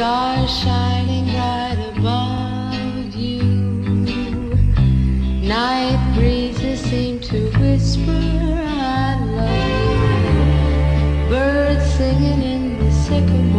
star shining right above you. Night breezes seem to whisper, I love you. Birds singing in the sycamore.